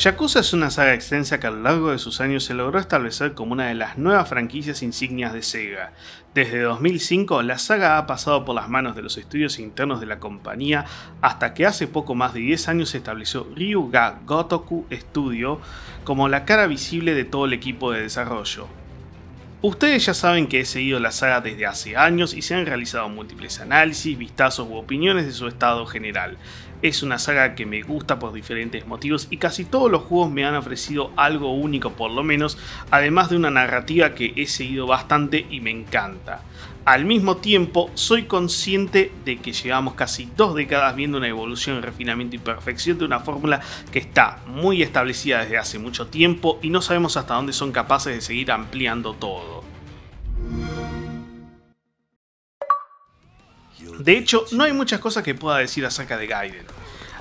Yakuza es una saga extensa que a lo largo de sus años se logró establecer como una de las nuevas franquicias insignias de SEGA. Desde 2005, la saga ha pasado por las manos de los estudios internos de la compañía hasta que hace poco más de 10 años se estableció Ryuga Gotoku Studio como la cara visible de todo el equipo de desarrollo. Ustedes ya saben que he seguido la saga desde hace años y se han realizado múltiples análisis, vistazos u opiniones de su estado general. Es una saga que me gusta por diferentes motivos y casi todos los juegos me han ofrecido algo único por lo menos, además de una narrativa que he seguido bastante y me encanta. Al mismo tiempo, soy consciente de que llevamos casi 2 décadas viendo una evolución, refinamiento y perfección de una fórmula que está muy establecida desde hace mucho tiempo y no sabemos hasta dónde son capaces de seguir ampliando todo. De hecho, no hay muchas cosas que pueda decir acerca de Gaiden.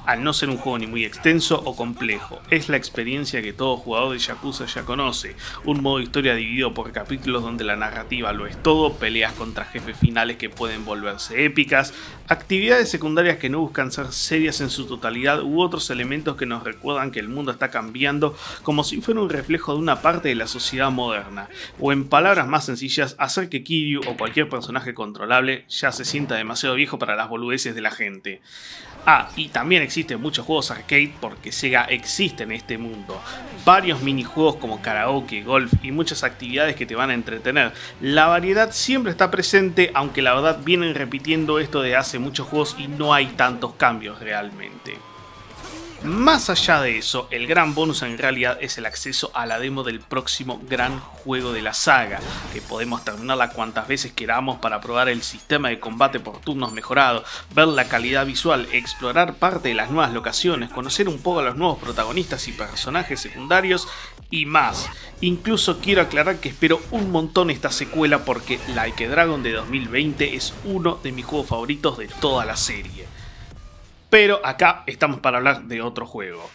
Al no ser un juego ni muy extenso o complejo, es la experiencia que todo jugador de Yakuza ya conoce, un modo de historia dividido por capítulos donde la narrativa lo es todo, peleas contra jefes finales que pueden volverse épicas, actividades secundarias que no buscan ser serias en su totalidad u otros elementos que nos recuerdan que el mundo está cambiando como si fuera un reflejo de una parte de la sociedad moderna, o en palabras más sencillas, hacer que Kiryu o cualquier personaje controlable ya se sienta demasiado viejo para las boludeces de la gente. Ah, y también existen muchos juegos arcade porque SEGA existe en este mundo. Varios minijuegos como karaoke, golf y muchas actividades que te van a entretener. La variedad siempre está presente, aunque la verdad vienen repitiendo esto desde hace muchos juegos y no hay tantos cambios realmente. Más allá de eso, el gran bonus en realidad es el acceso a la demo del próximo gran juego de la saga, que podemos terminarla cuantas veces queramos para probar el sistema de combate por turnos mejorado, ver la calidad visual, explorar parte de las nuevas locaciones, conocer un poco a los nuevos protagonistas y personajes secundarios y más. Incluso quiero aclarar que espero un montón esta secuela porque Like a Dragon de 2020 es uno de mis juegos favoritos de toda la serie. Pero acá estamos para hablar de otro juego.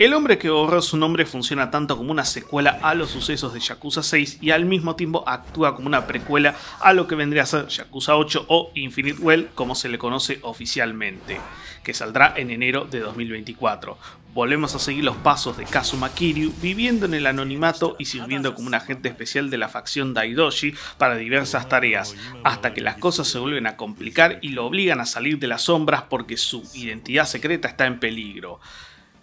El hombre que borró su nombre funciona tanto como una secuela a los sucesos de Yakuza 6 y al mismo tiempo actúa como una precuela a lo que vendría a ser Yakuza 8 o Infinite Well, como se le conoce oficialmente, que saldrá en enero de 2024. Volvemos a seguir los pasos de Kazuma Kiryu, viviendo en el anonimato y sirviendo como un agente especial de la facción Daidoji para diversas tareas, hasta que las cosas se vuelven a complicar y lo obligan a salir de las sombras porque su identidad secreta está en peligro.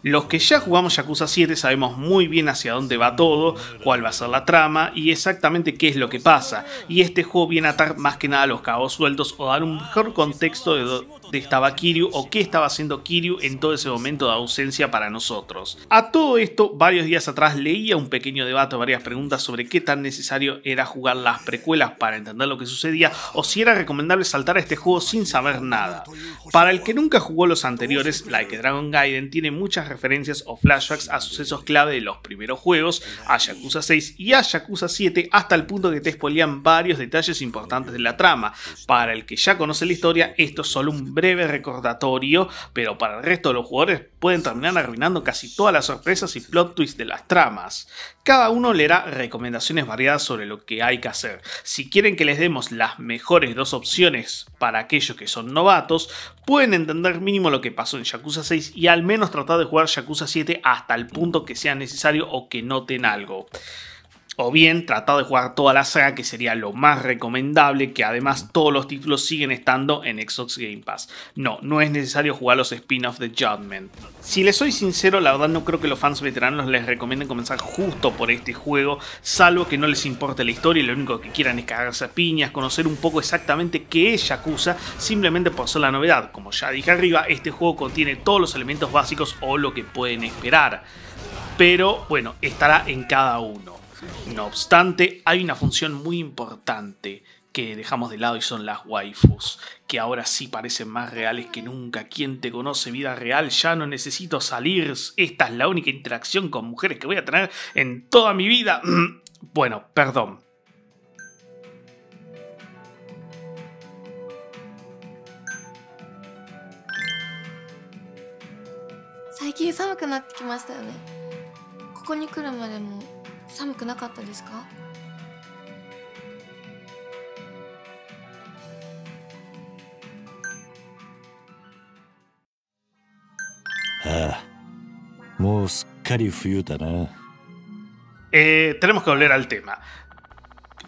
Los que ya jugamos Yakuza 7 sabemos muy bien hacia dónde va todo, cuál va a ser la trama y exactamente qué es lo que pasa, y este juego viene a atar más que nada los cabos sueltos o dar un mejor contexto de dónde estaba Kiryu o qué estaba haciendo Kiryu en todo ese momento de ausencia para nosotros. A todo esto, varios días atrás leía un pequeño debate o varias preguntas sobre qué tan necesario era jugar las precuelas para entender lo que sucedía o si era recomendable saltar a este juego sin saber nada. Para el que nunca jugó los anteriores, Like a Dragon Gaiden tiene muchas referencias o flashbacks a sucesos clave de los primeros juegos, a Yakuza 6 y a Yakuza 7, hasta el punto que te spoilean varios detalles importantes de la trama. Para el que ya conoce la historia, esto es solo un breve recordatorio, pero para el resto de los jugadores pueden terminar arruinando casi todas las sorpresas y plot twists de las tramas. Cada uno leerá recomendaciones variadas sobre lo que hay que hacer. Si quieren que les demos las mejores dos opciones para aquellos que son novatos, pueden entender mínimo lo que pasó en Yakuza 6 y al menos tratar de jugar Yakuza 7 hasta el punto que sea necesario o que noten algo. O bien tratar de jugar toda la saga, que sería lo más recomendable, que además todos los títulos siguen estando en Xbox Game Pass. No es necesario jugar los spin-offs de Judgment. Si les soy sincero, la verdad no creo que los fans veteranos les recomienden comenzar justo por este juego, salvo que no les importe la historia y lo único que quieran es cagarse a piñas, conocer un poco exactamente qué es Yakuza, simplemente por ser la novedad. Como ya dije arriba, este juego contiene todos los elementos básicos o lo que pueden esperar. Pero bueno, estará en cada uno. No obstante, hay una función muy importante que dejamos de lado y son las waifus, que ahora sí parecen más reales que nunca. ¿Quién te conoce? Vida real, ya no necesito salir. Esta es la única interacción con mujeres que voy a tener en toda mi vida. Bueno, perdón. かり冬だな。Tenemos que volver al tema.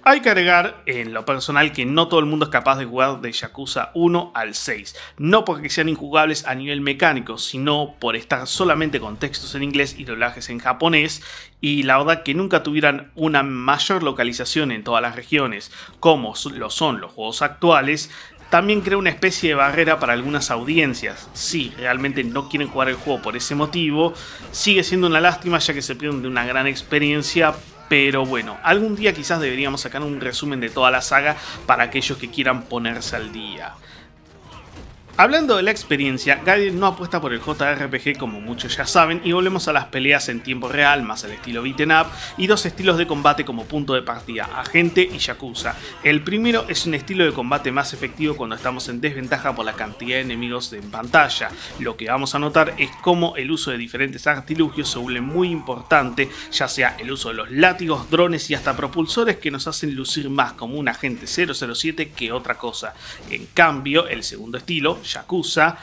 Hay que agregar en lo personal que no todo el mundo es capaz de jugar de Yakuza 1 al 6. No porque sean injugables a nivel mecánico, sino por estar solamente con textos en inglés y doblajes en japonés. Y la verdad que nunca tuvieran una mayor localización en todas las regiones, como lo son los juegos actuales. También crea una especie de barrera para algunas audiencias. Si realmente no quieren jugar el juego por ese motivo, sigue siendo una lástima ya que se pierden de una gran experiencia. Pero bueno, algún día quizás deberíamos sacar un resumen de toda la saga para aquellos que quieran ponerse al día. Hablando de la experiencia, Gaiden no apuesta por el JRPG como muchos ya saben y volvemos a las peleas en tiempo real, más al estilo beat'em up y dos estilos de combate como punto de partida, agente y yakuza. El primero es un estilo de combate más efectivo cuando estamos en desventaja por la cantidad de enemigos en pantalla. Lo que vamos a notar es cómo el uso de diferentes artilugios se vuelve muy importante, ya sea el uso de los látigos, drones y hasta propulsores que nos hacen lucir más como un agente 007 que otra cosa. En cambio, el segundo estilo, Yakuza,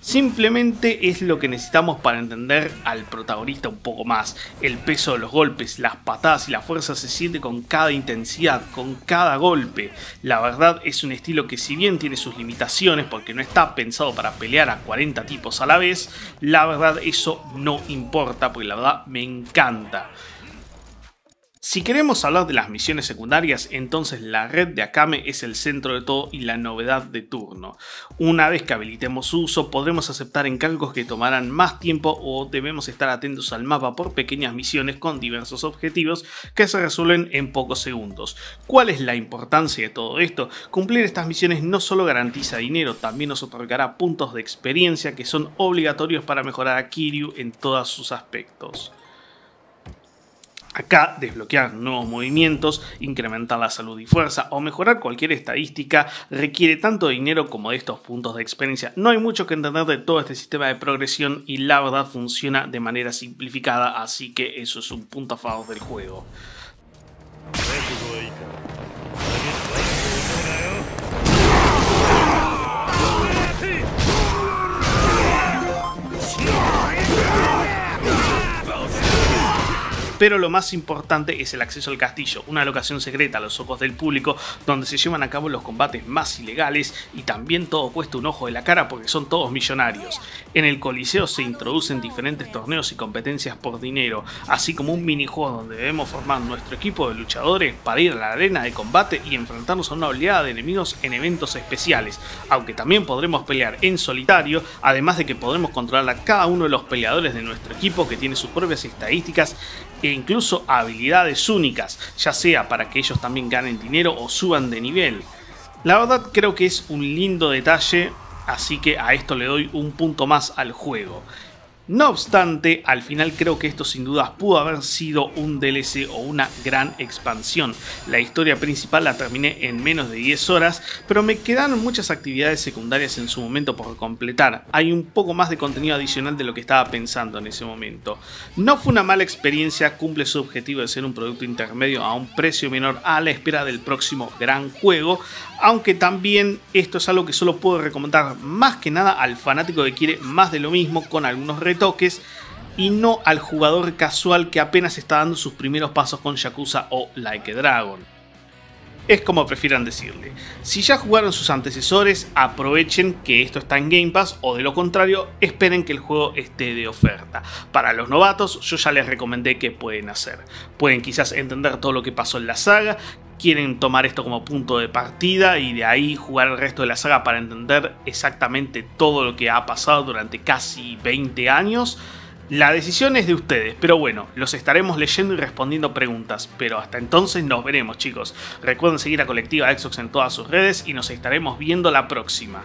simplemente es lo que necesitamos para entender al protagonista un poco más. El peso de los golpes, las patadas y la fuerza se siente con cada intensidad, con cada golpe. La verdad es un estilo que si bien tiene sus limitaciones porque no está pensado para pelear a 40 tipos a la vez, la verdad eso no importa porque la verdad me encanta. Si queremos hablar de las misiones secundarias, entonces la red de Akame es el centro de todo y la novedad de turno. Una vez que habilitemos su uso, podremos aceptar encargos que tomarán más tiempo o debemos estar atentos al mapa por pequeñas misiones con diversos objetivos que se resuelven en pocos segundos. ¿Cuál es la importancia de todo esto? Cumplir estas misiones no solo garantiza dinero, también nos otorgará puntos de experiencia que son obligatorios para mejorar a Kiryu en todos sus aspectos. Acá desbloquear nuevos movimientos, incrementar la salud y fuerza o mejorar cualquier estadística requiere tanto dinero como de estos puntos de experiencia. No hay mucho que entender de todo este sistema de progresión y la verdad funciona de manera simplificada, así que eso es un punto a favor del juego. Pero lo más importante es el acceso al castillo, una locación secreta a los ojos del público donde se llevan a cabo los combates más ilegales y también todo cuesta un ojo de la cara porque son todos millonarios. En el Coliseo se introducen diferentes torneos y competencias por dinero, así como un minijuego donde debemos formar nuestro equipo de luchadores para ir a la arena de combate y enfrentarnos a una oleada de enemigos en eventos especiales, aunque también podremos pelear en solitario, además de que podremos controlar a cada uno de los peleadores de nuestro equipo que tiene sus propias estadísticas e incluso habilidades únicas, ya sea para que ellos también ganen dinero o suban de nivel. La verdad creo que es un lindo detalle, así que a esto le doy un punto más al juego. No obstante, al final creo que esto sin dudas pudo haber sido un DLC o una gran expansión. La historia principal la terminé en menos de 10 horas, pero me quedaron muchas actividades secundarias en su momento por completar. Hay un poco más de contenido adicional de lo que estaba pensando en ese momento. No fue una mala experiencia, cumple su objetivo de ser un producto intermedio a un precio menor a la espera del próximo gran juego, aunque también esto es algo que solo puedo recomendar más que nada al fanático que quiere más de lo mismo con algunos retos toques y no al jugador casual que apenas está dando sus primeros pasos con Yakuza o Like a Dragon. Es como prefieran decirle. Si ya jugaron sus antecesores, aprovechen que esto está en Game Pass o de lo contrario, esperen que el juego esté de oferta. Para los novatos, yo ya les recomendé qué pueden hacer. Pueden quizás entender todo lo que pasó en la saga, quieren tomar esto como punto de partida y de ahí jugar el resto de la saga para entender exactamente todo lo que ha pasado durante casi 20 años. La decisión es de ustedes, pero bueno, los estaremos leyendo y respondiendo preguntas. Pero hasta entonces nos veremos, chicos. Recuerden seguir a Colectiva Xbox en todas sus redes y nos estaremos viendo la próxima.